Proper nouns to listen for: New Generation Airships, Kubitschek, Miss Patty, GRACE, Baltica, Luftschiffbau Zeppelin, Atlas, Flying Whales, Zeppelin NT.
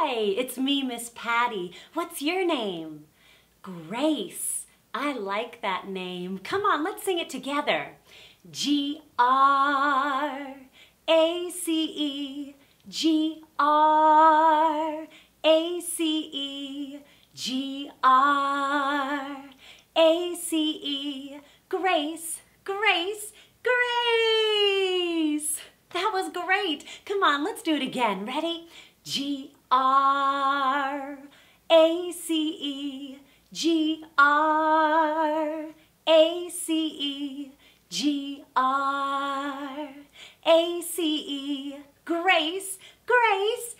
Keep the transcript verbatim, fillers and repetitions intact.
Hi, it's me, Miss Patty. What's your name? Grace. I like that name. Come on, let's sing it together. G R A C E, G R A C E, G R A C E, Grace, Grace, Grace. That was great. Come on, let's do it again. Ready? G R A C E, G R A C E, G R A C E, Grace, Grace,